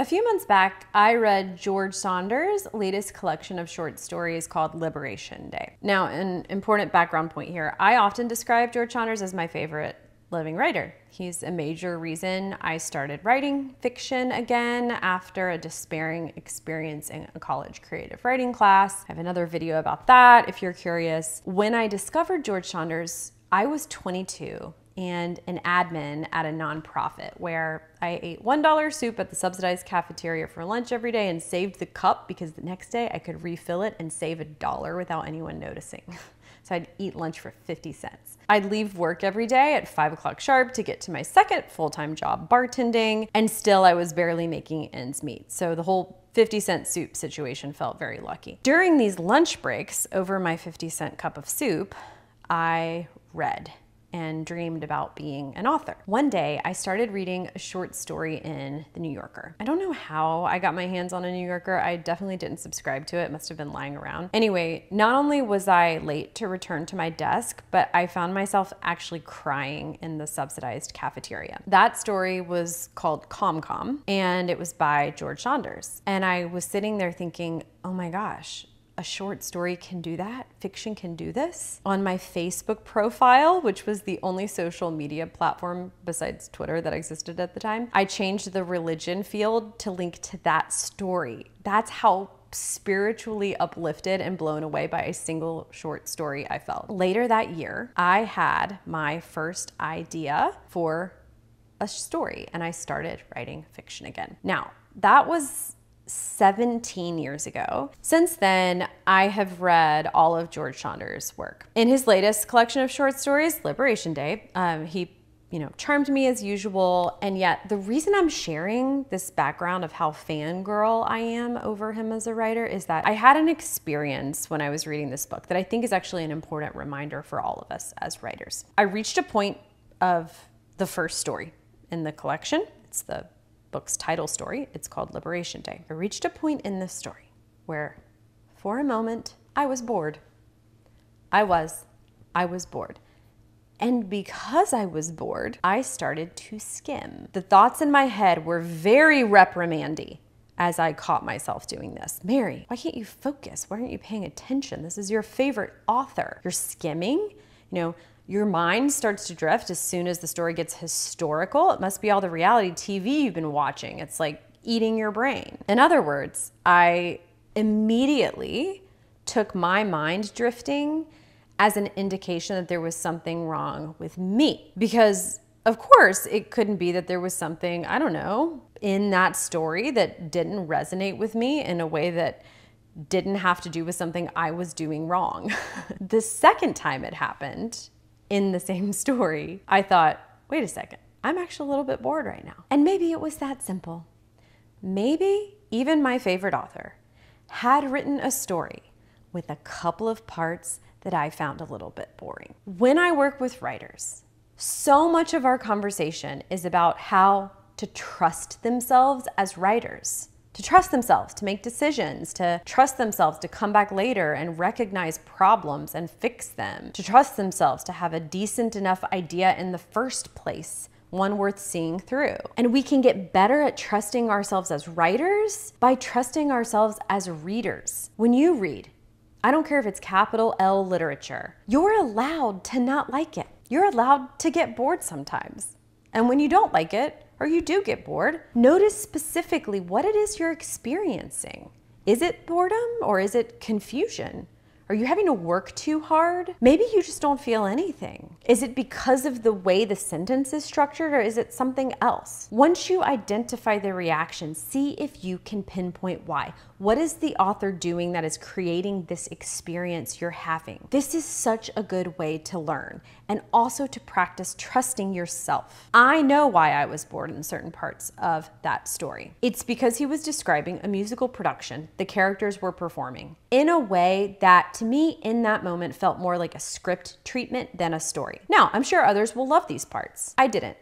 A few months back, I read George Saunders' latest collection of short stories called Liberation Day. Now, an important background point here, I often describe George Saunders as my favorite living writer. He's a major reason I started writing fiction again after a despairing experience in a college creative writing class. I have another video about that if you're curious. When I discovered George Saunders, I was 22. And an admin at a nonprofit where I ate $1 soup at the subsidized cafeteria for lunch every day and saved the cup because the next day I could refill it and save $1 without anyone noticing. So I'd eat lunch for 50 cents. I'd leave work every day at 5 o'clock sharp to get to my second full-time job, bartending, and still I was barely making ends meet. So the whole 50-cent soup situation felt very lucky. During these lunch breaks over my 50-cent cup of soup, I read and dreamed about being an author. One day, I started reading a short story in The New Yorker. I don't know how I got my hands on a New Yorker. I definitely didn't subscribe to it. It must have been lying around. Anyway, not only was I late to return to my desk, but I found myself actually crying in the subsidized cafeteria. That story was called CommCom, and it was by George Saunders. And I was sitting there thinking, oh my gosh, a short story can do that? Fiction can do this? On my Facebook profile, which was the only social media platform besides Twitter that existed at the time, I changed the religion field to link to that story. That's how spiritually uplifted and blown away by a single short story I felt. Later that year, I had my first idea for a story and I started writing fiction again. Now, that was 17 years ago. Since then, I have read all of George Saunders' work. In his latest collection of short stories, Liberation Day, he charmed me as usual, and yet the reason I'm sharing this background of how fangirl I am over him as a writer is that I had an experience when I was reading this book that I think is actually an important reminder for all of us as writers. I reached a point of the first story in the collection. It's the book's title story. It's called Liberation Day. I reached a point in this story where, for a moment, I was bored. I was bored. And because I was bored, I started to skim. The thoughts in my head were very reprimandy as I caught myself doing this. Mary, why can't you focus? Why aren't you paying attention? This is your favorite author. You're skimming, your mind starts to drift as soon as the story gets historical. It must be all the reality TV you've been watching. It's like eating your brain. In other words, I immediately took my mind drifting as an indication that there was something wrong with me. Because, of course, it couldn't be that there was something, I don't know, in that story that didn't resonate with me in a way that didn't have to do with something I was doing wrong. The second time it happened, in the same story, I thought, wait a second, I'm actually a little bit bored right now. And maybe it was that simple. Maybe even my favorite author had written a story with a couple of parts that I found a little bit boring. When I work with writers, so much of our conversation is about how to trust themselves as writers. To trust themselves, to make decisions, to trust themselves to come back later and recognize problems and fix them, to trust themselves to have a decent enough idea in the first place, one worth seeing through. And we can get better at trusting ourselves as writers by trusting ourselves as readers. When you read, I don't care if it's capital L literature, you're allowed to not like it. You're allowed to get bored sometimes. And when you don't like it, or you do get bored, notice specifically what it is you're experiencing. Is it boredom or is it confusion? Are you having to work too hard? Maybe you just don't feel anything. Is it because of the way the sentence is structured or is it something else? Once you identify the reaction, see if you can pinpoint why. What is the author doing that is creating this experience you're having? This is such a good way to learn and also to practice trusting yourself. I know why I was bored in certain parts of that story. It's because he was describing a musical production the characters were performing in a way that to me in that moment felt more like a script treatment than a story. Now, I'm sure others will love these parts. I didn't.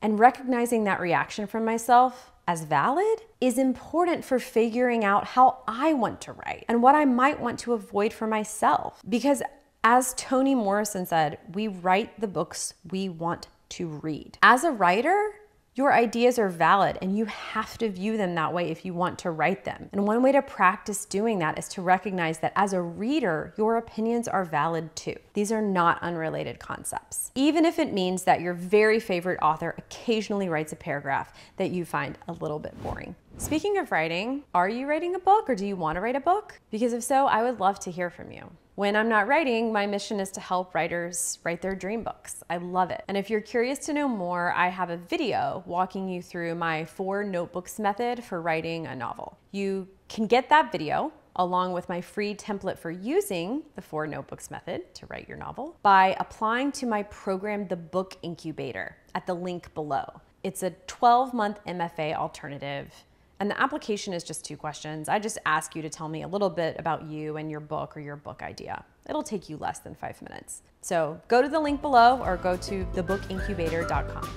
And recognizing that reaction from myself as valid is important for figuring out how I want to write and what I might want to avoid for myself. Because as Toni Morrison said, we write the books we want to read. As a writer, Your ideas are valid and you have to view them that way if you want to write them. And one way to practice doing that is to recognize that as a reader, your opinions are valid too. These are not unrelated concepts. Even if it means that your very favorite author occasionally writes a paragraph that you find a little bit boring. Speaking of writing, are you writing a book or do you want to write a book? Because if so, I would love to hear from you. When I'm not writing, my mission is to help writers write their dream books. I love it. And if you're curious to know more, I have a video walking you through my 4 notebooks method for writing a novel. You can get that video along with my free template for using the 4 notebooks method to write your novel by applying to my program, The Book Incubator, at the link below. It's a 12-month MFA alternative. And the application is just 2 questions. I just ask you to tell me a little bit about you and your book or your book idea. It'll take you less than 5 minutes. So go to the link below or go to thebookincubator.com.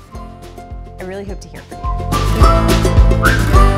I really hope to hear from you.